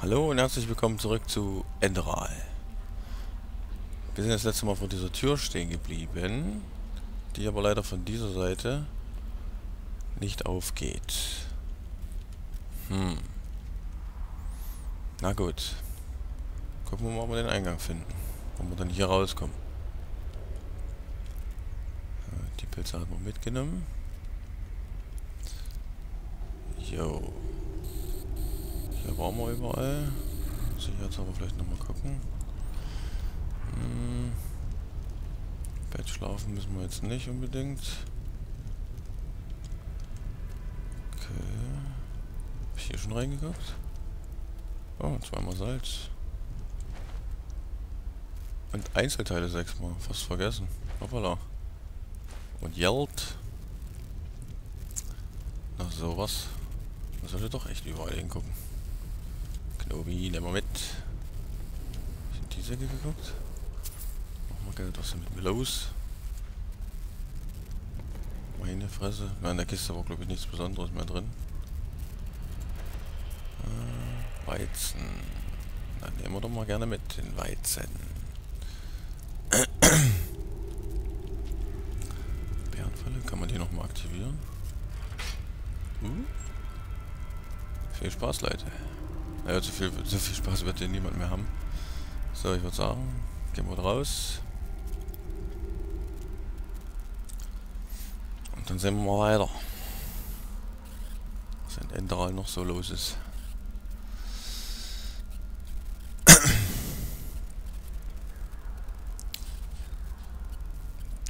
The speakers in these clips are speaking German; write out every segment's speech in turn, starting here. Hallo und herzlich willkommen zurück zu Enderal. Wir sind das letzte Mal vor dieser Tür stehen geblieben, die aber leider von dieser Seite nicht aufgeht. Na gut. Gucken wir mal, ob wir den Eingang finden. Ob wir dann hier rauskommen. Die Pilze hat man mitgenommen. Jo. Hier waren wir überall. Muss ich jetzt aber vielleicht nochmal gucken. Bett schlafen müssen wir jetzt nicht unbedingt. Okay. Hab ich hier schon reingeguckt? Oh, zweimal Salz. Und Einzelteile 6-mal. Fast vergessen. Hoppala. Und Geld. Nach sowas. Man sollte doch echt überall hingucken. Knobi, nehmen wir mit. Ich in diese Ecke geguckt. Machen wir Geld, was ist mit mir los? Meine Fresse. Na, in der Kiste war, glaube ich, nichts Besonderes mehr drin. Weizen. Dann nehmen wir doch mal gerne mit, den Weizen. Bärenfalle, kann man die nochmal aktivieren? Viel Spaß, Leute. Naja, so viel Spaß wird hier niemand mehr haben. So, ich würde sagen, gehen wir raus. Und dann sehen wir mal weiter. Was in Enderal noch so los ist.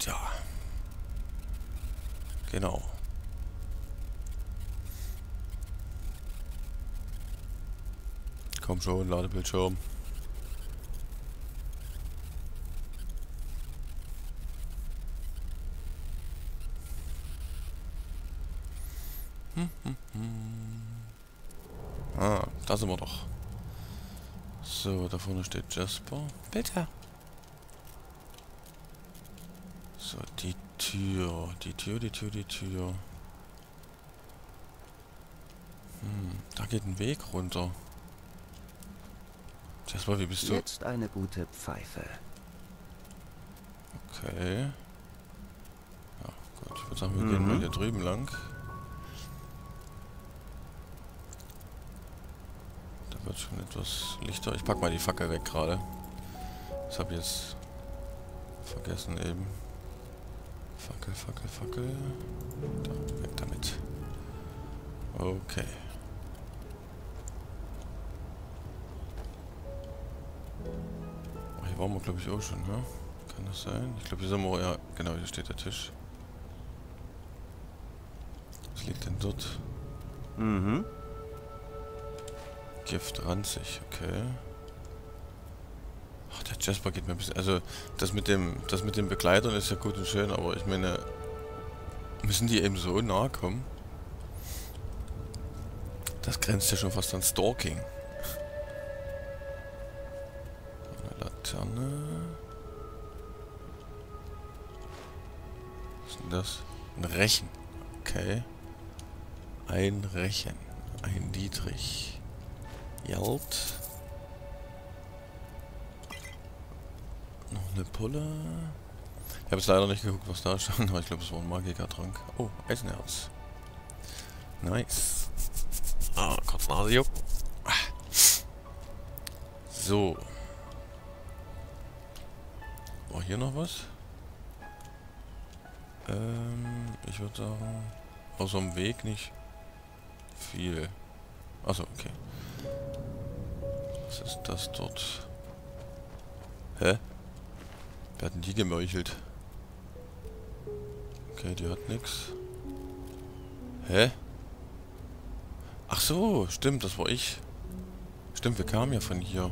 Tja. Genau. Komm schon, Ladebildschirm. Ah, da sind wir doch. So, da vorne steht Jesper. Bitte. So, die Tür. Die Tür. Da geht ein Weg runter. Jesper, wie bist du? Jetzt eine gute Pfeife. Okay. Ja, gut. Ich würde sagen, wir gehen mal hier drüben lang. Da wird schon etwas lichter. Ich pack mal die Fackel weg gerade. Das habe ich jetzt vergessen eben. Fackel. Da, weg damit. Okay. Waren wir, glaube ich, auch schon, ne? Kann das sein? Ich glaube, hier sind wir... Ja, genau, hier steht der Tisch. Was liegt denn dort? Gift ranzig, okay. Ach, der Jesper geht mir ein bisschen... Also, das mit den Begleitern ist ja gut und schön, aber ich meine... Müssen die eben so nahe kommen? Das grenzt ja schon fast an Stalking. Was ist denn das? Ein Rechen. Okay. Ein Rechen. Ein Dietrich. Geld. Noch eine Pulle. Ich habe jetzt leider nicht geguckt, was da stand, aber ich glaube, es war ein Magica-Trank. Oh, Eisenherz. Nice. Ah, kurz Nase juckt. So. War hier noch was? Ich würde sagen... Außer dem Weg nicht viel. Achso, okay. Was ist das dort? Hä? Wer hat denn die gemeuchelt? Okay, die hat nix. Hä? Ach so, stimmt, das war ich. Stimmt, wir kamen ja von hier.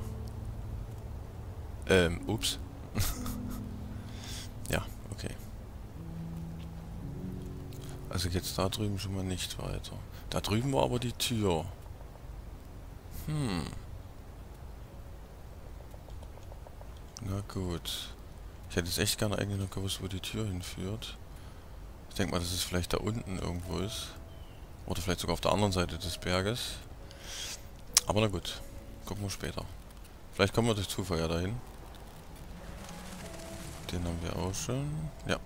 Ups. Ja, okay. Also geht's da drüben schon mal nicht weiter. Da drüben war aber die Tür. Na gut. Ich hätte jetzt echt gerne eigentlich noch gewusst, wo die Tür hinführt. Ich denke mal, dass es vielleicht da unten irgendwo ist. Oder vielleicht sogar auf der anderen Seite des Berges. Aber na gut. Gucken wir später. Vielleicht kommen wir durch Zufall ja dahin. Den haben wir auch schon. Ja.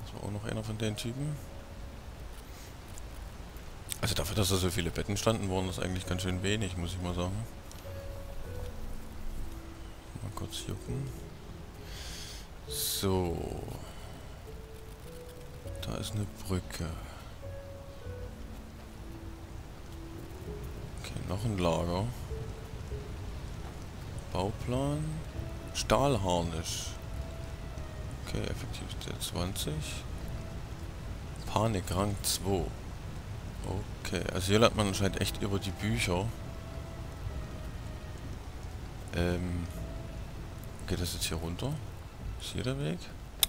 Das war auch noch einer von den Typen. Also dafür, dass da so viele Betten standen, waren das eigentlich ganz schön wenig, muss ich mal sagen. Mal kurz jucken. So. Da ist eine Brücke. Okay, noch ein Lager. Bauplan. Stahlharnisch. Okay, Effektivität 20. Panik Rang 2. Okay, also hier lernt man anscheinend echt über die Bücher. Geht das jetzt hier runter? Ist hier der Weg?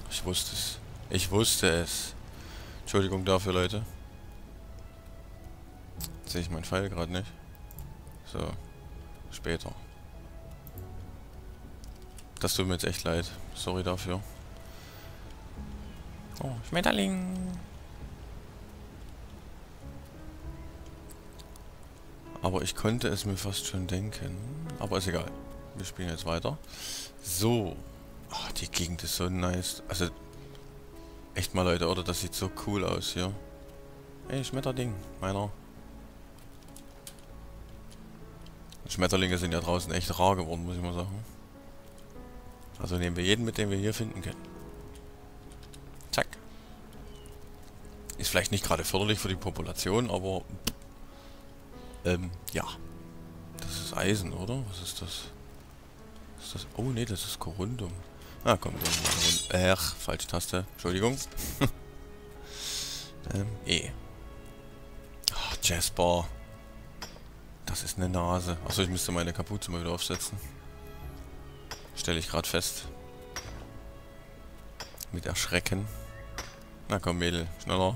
Ich wusste es. Ich wusste es. Entschuldigung dafür, Leute. Jetzt sehe ich meinen Pfeil gerade nicht. So. Später. Das tut mir jetzt echt leid. Sorry dafür. Oh, Schmetterling! Aber ich konnte es mir fast schon denken. Aber ist egal. Wir spielen jetzt weiter. So. Ach, die Gegend ist so nice. Also, echt mal Leute, oder? Das sieht so cool aus hier. Ey, Schmetterling. Meiner. Schmetterlinge sind ja draußen echt rar geworden, muss ich mal sagen. Also nehmen wir jeden mit, den wir hier finden können. Zack. Ist vielleicht nicht gerade förderlich für die Population, aber... ja. Das ist Eisen, oder? Was ist das? Ist das... Oh, nee, das ist Korundum. Ah, komm. Ach, falsche Taste. Entschuldigung. Ach, Jesper. Das ist eine Nase. Achso, ich müsste meine Kapuze mal wieder aufsetzen. Stelle ich gerade fest. Mit Erschrecken. Na komm, Mädel. Schneller.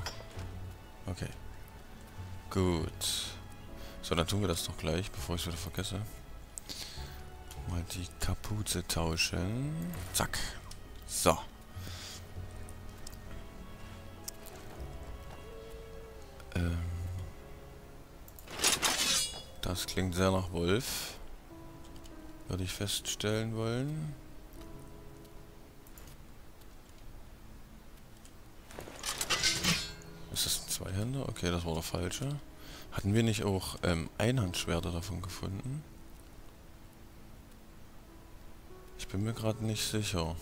Okay. Gut. So, dann tun wir das doch gleich, bevor ich es wieder vergesse. Mal die Kapuze tauschen. Zack. So. Das klingt sehr nach Wolf. Würde ich feststellen wollen. Ist das ein Zweihänder? Okay, das war der falsche. Hatten wir nicht auch Einhandschwerter davon gefunden? Ich bin mir gerade nicht sicher.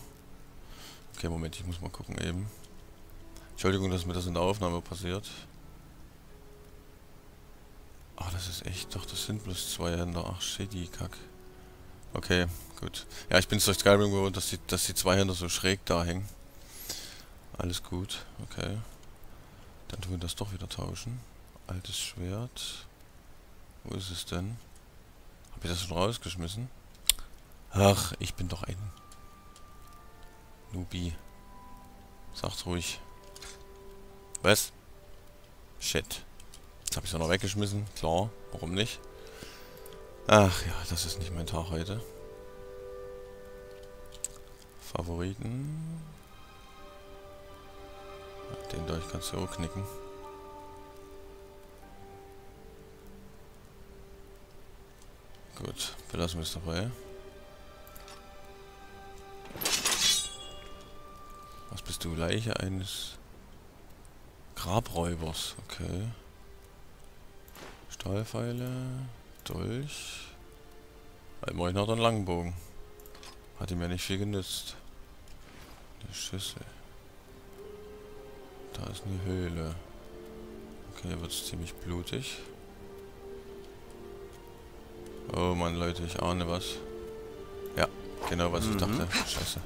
Okay, Moment, ich muss mal gucken eben. Entschuldigung, dass mir das in der Aufnahme passiert. Ah, das ist echt... Doch, das sind bloß Zweihänder. Ach, shit, die Kack. Okay, gut. Ja, ich bin es durch Skyrim gewohnt, dass die Zweihänder so schräg da hängen. Alles gut, okay. Dann tun wir das doch wieder tauschen. Altes Schwert. Wo ist es denn? Hab ich das schon rausgeschmissen? Ach, ich bin doch ein... Nubi. Sag's ruhig. Was? Shit. Jetzt hab ich's auch noch weggeschmissen. Klar, warum nicht? Ach ja, das ist nicht mein Tag heute. Favoriten. Den da ich ganz so knicken. Gut, belassen wir es dabei. Was bist du? Leiche eines Grabräubers. Okay. Stahlpfeile. Dolch. Immerhin hat er einen Langbogen. Hat ihm ja nicht viel genützt. Eine Schüssel. Da ist eine Höhle. Okay, hier wird es ziemlich blutig. Oh Mann, Leute, ich ahne was. Ja, genau was ich dachte. Scheiße.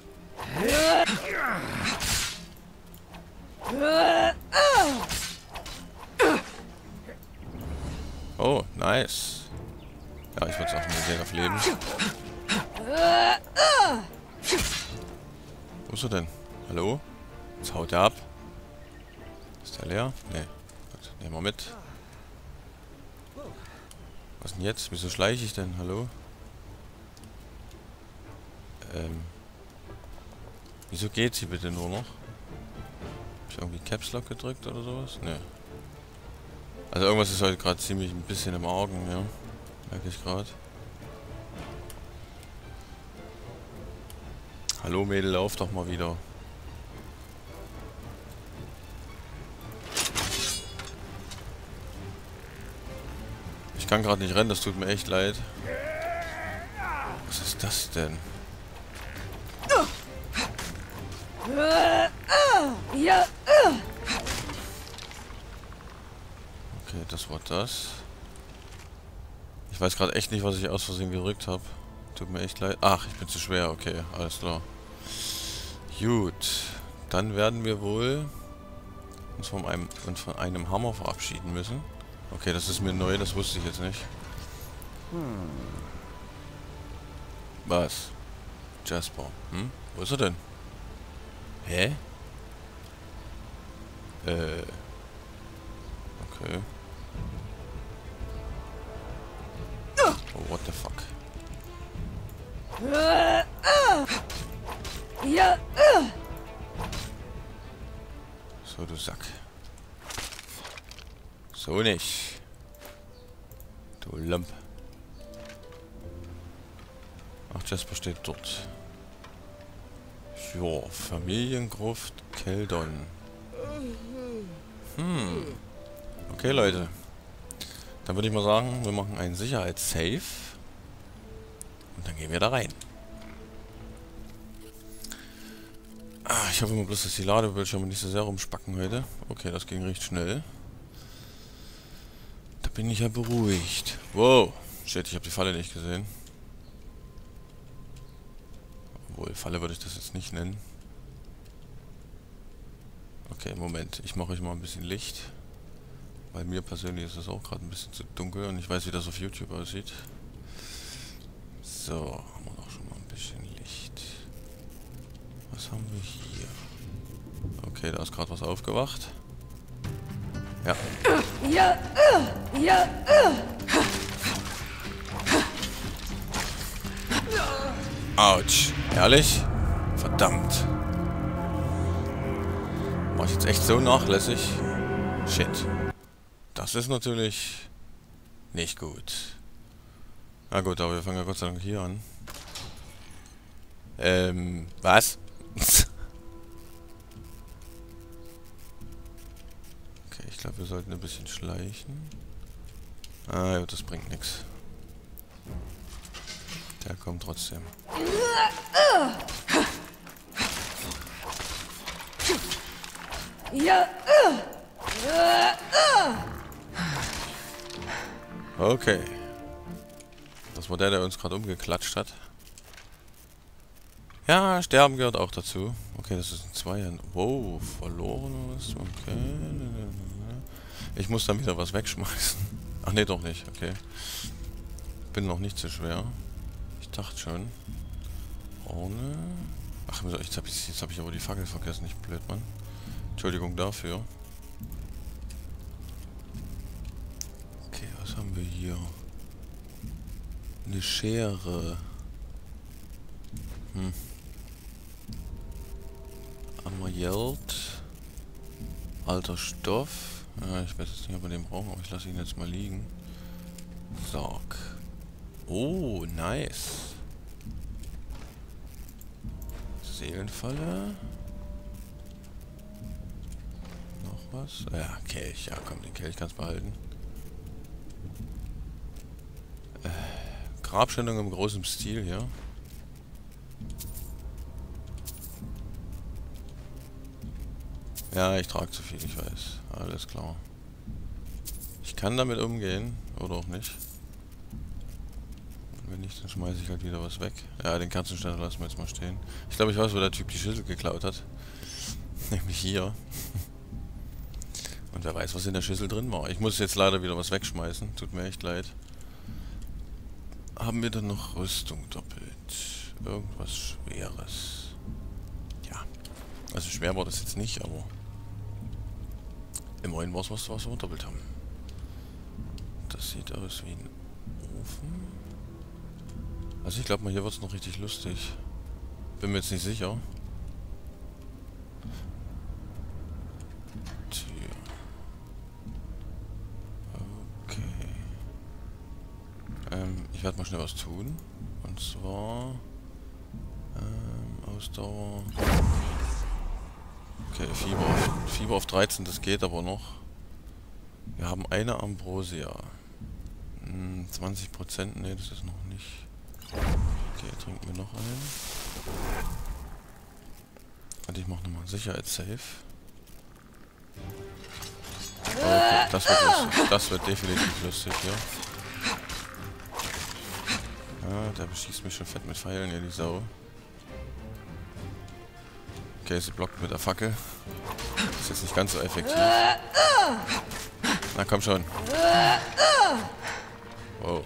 Oh, nice. Ja, ich würde es auch mit sehr auf Leben. Wo ist er denn? Hallo? Jetzt haut er ab. Ist der leer? Nee. Gut, nehmen wir mit. Was denn jetzt? Wieso schleiche ich denn? Hallo? Wieso geht's hier bitte nur noch? Hab ich irgendwie Caps Lock gedrückt oder sowas? Nee. Also irgendwas ist heute gerade ziemlich ein bisschen im Argen, ja. Merke ich gerade. Hallo Mädel, lauf doch mal wieder. Ich kann gerade nicht rennen, das tut mir echt leid. Was ist das denn? Okay, das war das. Ich weiß gerade echt nicht, was ich aus Versehen gedrückt habe. Tut mir echt leid. Ach, ich bin zu schwer. Okay, alles klar. Gut. Dann werden wir wohl uns von einem Hammer verabschieden müssen. Okay, das ist mir neu, das wusste ich jetzt nicht. Was? Jesper. Hm? Wo ist er denn? Hä? Okay. Oh, what the fuck? So, du Sack. So nicht. Du Lump. Ach, Jesper steht dort. Jo, Familiengruft Keldon. Okay, Leute. Dann würde ich mal sagen, wir machen einen Sicherheitssave. Und dann gehen wir da rein. Ah, ich hoffe mal bloß, dass die Ladebildschirme nicht so sehr rumspacken heute. Okay, das ging recht schnell. Da bin ich ja beruhigt. Wow. Shit, ich habe die Falle nicht gesehen. Obwohl, Falle würde ich das jetzt nicht nennen. Okay, Moment. Ich mache euch mal ein bisschen Licht. Bei mir persönlich ist es auch gerade ein bisschen zu dunkel und ich weiß, wie das auf YouTube aussieht. So, haben wir auch schon mal ein bisschen Licht. Was haben wir hier? Okay, da ist gerade was aufgewacht. Ja. Autsch. Ehrlich? Verdammt. War ich jetzt echt so nachlässig? Shit. Das ist natürlich nicht gut. Na gut, aber wir fangen ja Gott sei Dank hier an. Was? Okay, ich glaube, wir sollten ein bisschen schleichen. Ah, ja, das bringt nichts. Der kommt trotzdem. Okay. Das war der uns gerade umgeklatscht hat. Ja, Sterben gehört auch dazu. Okay, das ist ein Zweier. Wow, verlorenes. Okay. Ich muss dann wieder was wegschmeißen. Ach nee, doch nicht. Okay. Bin noch nicht so schwer. Ich dachte schon. Ohne. Ach, jetzt habe ich aber die Fackel vergessen. Nicht blöd, Mann. Entschuldigung dafür. Okay, was haben wir hier? Eine Schere. Amarielt. Alter Stoff. Ja, ich weiß jetzt nicht, ob wir den brauchen, aber ich lasse ihn jetzt mal liegen. Sarg. Oh, nice. Seelenfalle. Noch was? Ja, Kelch. Ja, komm, den Kelch kannst du behalten. Grabstellung im großen Stil hier. Ja, ich trage zu viel, ich weiß. Alles klar. Ich kann damit umgehen. Oder auch nicht. Und wenn nicht, dann schmeiße ich halt wieder was weg. Ja, den Kerzenständer lassen wir jetzt mal stehen. Ich glaube, ich weiß, wo der Typ die Schüssel geklaut hat. Nämlich hier. Und wer weiß, was in der Schüssel drin war. Ich muss jetzt leider wieder was wegschmeißen. Tut mir echt leid. Haben wir dann noch Rüstung doppelt? Irgendwas Schweres. Ja. Also schwer war das jetzt nicht, aber immerhin war es was, was wir doppelt haben. Das sieht aus wie ein Ofen. Also ich glaube mal, hier wird es noch richtig lustig. Bin mir jetzt nicht sicher. werde mal schnell was tun. Und zwar... Ausdauer... Okay, Fieber auf 13, das geht aber noch. Wir haben eine Ambrosia. 20%, ne, das ist noch nicht. Okay, trinken wir noch einen. Und ich mache nochmal Sicherheitssafe. Okay, das wird lustig. Das wird definitiv lustig, ja. Ah, der beschießt mich schon fett mit Pfeilen, ja, die Sau. Okay, sie blockt mit der Fackel. Ist jetzt nicht ganz so effektiv. Na komm schon. Wow.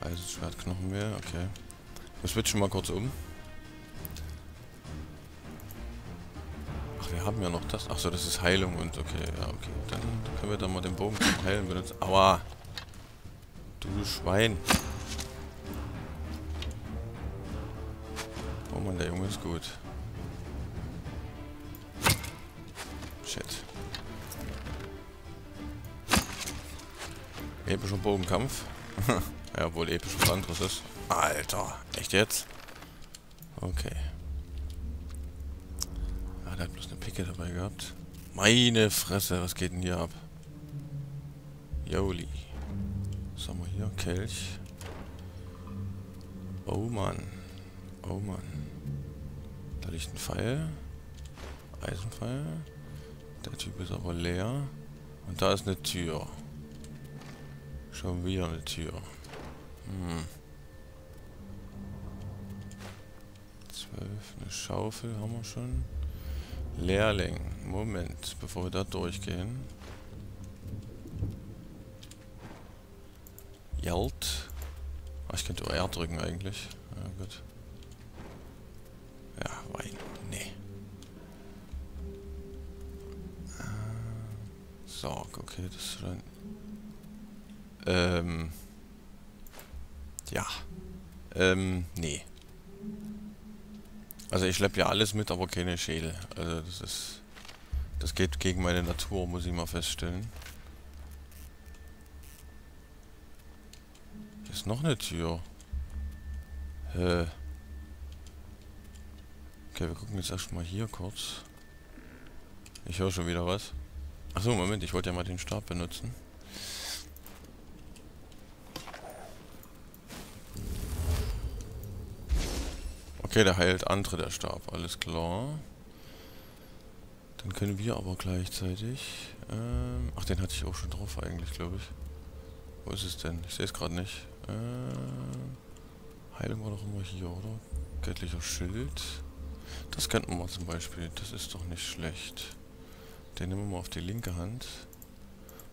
Eisenschwert, Knochenmehl, okay. Wir switchen mal kurz um. Ach, wir haben ja noch das. Achso, das ist Heilung und okay, ja, okay. Dann können wir da mal den Bogen zum Heilen benutzen. Aua! Du Schwein! Oh man, der Junge ist gut. Shit. Epischer Bogenkampf. Ja, obwohl episch was anderes ist. Alter, echt jetzt? Okay. Ah, der hat bloß eine Picke dabei gehabt. Meine Fresse, was geht denn hier ab? Joli. Was haben wir hier? Kelch. Oh Mann. Oh Mann. Da liegt ein Pfeil. Eisenpfeil. Der Typ ist aber leer. Und da ist eine Tür. Schon wieder eine Tür. Hm. 12, eine Schaufel haben wir schon. Lehrling. Moment, bevor wir da durchgehen. Jalt. Ah, ich könnte R drücken eigentlich. Ja, gut. Ja, Wein. Nee. So, okay, das ist schon... ja. Nee. Also ich schleppe ja alles mit, aber keine Schädel. Also das ist... Das geht gegen meine Natur, muss ich mal feststellen. Hier ist noch eine Tür. Okay, wir gucken jetzt erstmal hier kurz. Ich höre schon wieder was. Achso, Moment, ich wollte ja mal den Stab benutzen. Okay, der heilt andere, der Stab. Alles klar. Dann können wir aber gleichzeitig... ach, den hatte ich auch schon drauf eigentlich, glaube ich. Wo ist es denn? Ich sehe es gerade nicht. Heilung war doch immer hier, oder? Göttlicher Schild. Das könnten wir mal zum Beispiel. Das ist doch nicht schlecht. Den nehmen wir mal auf die linke Hand.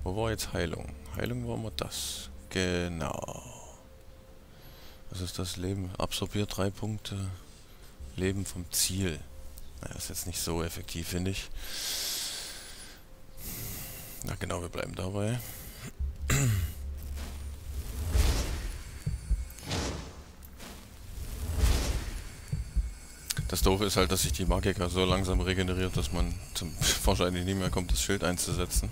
Wo war jetzt Heilung? Heilung war immer das. Genau. Was ist das? Leben absorbiert 3 Punkte. Leben vom Ziel. Naja, ist jetzt nicht so effektiv, finde ich. Na genau, wir bleiben dabei. Das Doofe ist halt, dass sich die Magica so langsam regeneriert, dass man zum wahrscheinlich nicht mehr kommt, das Schild einzusetzen.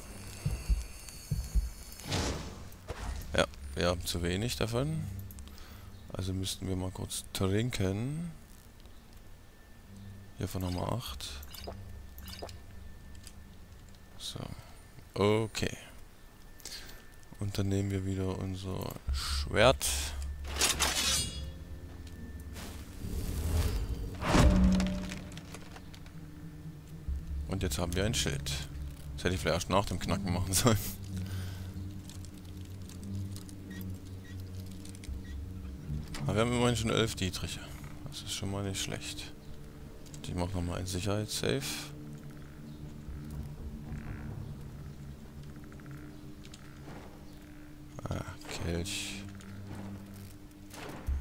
Ja, wir haben zu wenig davon. Also müssten wir mal kurz trinken. Hier von Nummer 8. So. Okay. Und dann nehmen wir wieder unser Schwert. Und jetzt haben wir ein Schild. Das hätte ich vielleicht erst nach dem Knacken machen sollen. Aber wir haben immerhin schon 11 Dietriche. Das ist schon mal nicht schlecht. Ich mache nochmal ein Sicherheitssafe. Ah, Kelch.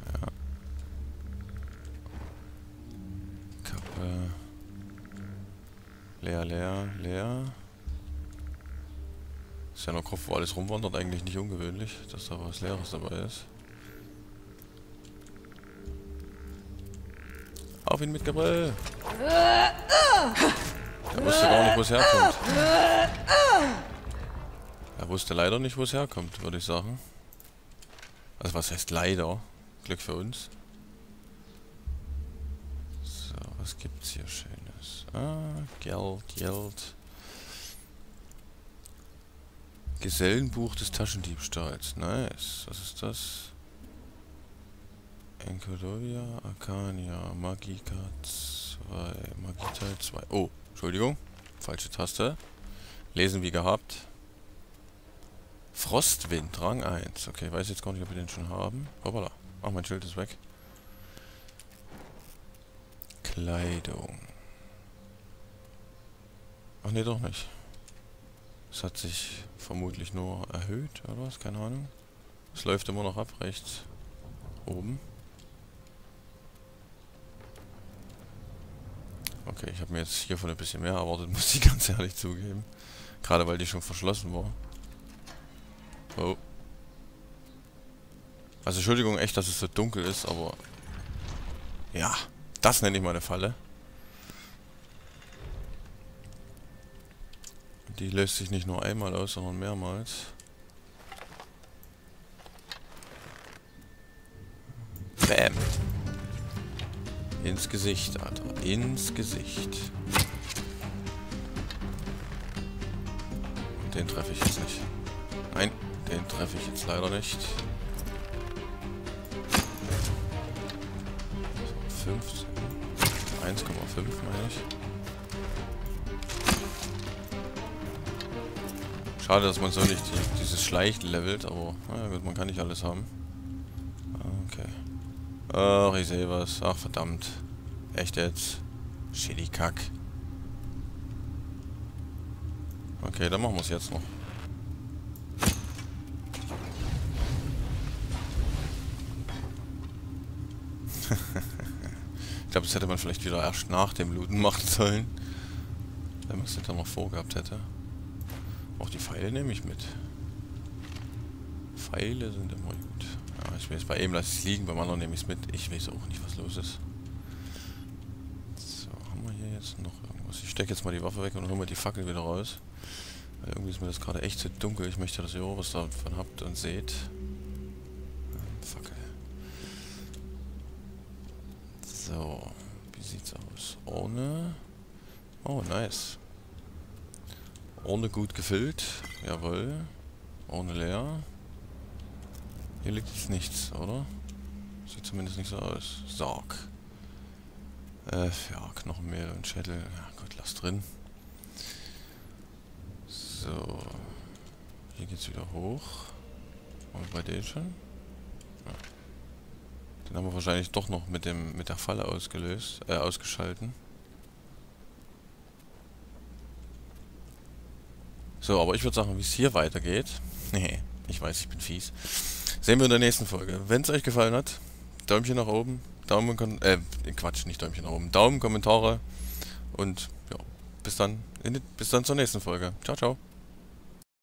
Ja. Kappe. Leer, leer, leer. Ist ja noch Kopf, wo alles rumwandert, eigentlich nicht ungewöhnlich, dass da was Leeres dabei ist. Auf ihn mit Gabriel! Er wusste gar nicht, wo es herkommt. Er wusste leider nicht, wo es herkommt, würde ich sagen. Also was heißt leider? Glück für uns. So, was gibt's hier Schönes? Ah, Geld. Gesellenbuch des Taschendiebstahls. Nice. Was ist das? Enkodovia, Arcania, Magica 2, Magica 2. Oh, Entschuldigung. Falsche Taste. Lesen wie gehabt. Frostwind, Rang 1. Okay, weiß jetzt gar nicht, ob wir den schon haben. Hoppala. Ach, mein Schild ist weg. Kleidung. Ach ne, doch nicht. Es hat sich vermutlich nur erhöht oder was, keine Ahnung. Es läuft immer noch ab, rechts oben. Okay, ich habe mir jetzt hiervon ein bisschen mehr erwartet, muss ich ganz ehrlich zugeben. Gerade weil die schon verschlossen war. Oh. Also Entschuldigung echt, dass es so dunkel ist, aber... Ja, das nenne ich mal eine Falle. Die löst sich nicht nur einmal aus, sondern mehrmals. Bäm! Ins Gesicht, Alter. Ins Gesicht. Und den treffe ich jetzt nicht. Nein, den treffe ich jetzt leider nicht. 15. 1,5 meine ich. Schade, dass man so nicht dieses Schleicht levelt, aber naja, gut, man kann nicht alles haben. Okay. Ach, ich sehe was. Ach, verdammt. Echt jetzt? Schädikack. Okay, dann machen wir es jetzt noch. Ich glaube, das hätte man vielleicht wieder erst nach dem Looten machen sollen. Wenn man es nicht dann noch vorgehabt hätte. Auch die Pfeile nehme ich mit. Pfeile sind immer gut. Ja, ich weiß, bei ihm lasse ich es liegen, beim anderen nehme ich es mit. Ich weiß auch nicht, was los ist. So, haben wir hier jetzt noch irgendwas? Ich stecke jetzt mal die Waffe weg und hole mir die Fackel wieder raus. Weil irgendwie ist mir das gerade echt zu dunkel. Ich möchte, dass ihr auch was davon habt und seht. Fackel. So, wie sieht's aus? Ohne. Oh, nice. Ohne gut gefüllt. Jawohl. Ohne leer. Hier liegt jetzt nichts, oder? Sieht zumindest nicht so aus. Sarg. Ja, Knochenmehl und Schädel. Ja Gott, lass drin. So. Hier geht's wieder hoch. Und bei denen schon? Ja. Den haben wir wahrscheinlich doch noch mit der Falle ausgeschalten. So, aber ich würde sagen, wie es hier weitergeht. Nee, ich weiß, ich bin fies. Sehen wir in der nächsten Folge. Wenn es euch gefallen hat, Däumchen nach oben, Quatsch, nicht Däumchen nach oben, Daumen, Kommentare und ja, bis dann zur nächsten Folge. Ciao, ciao.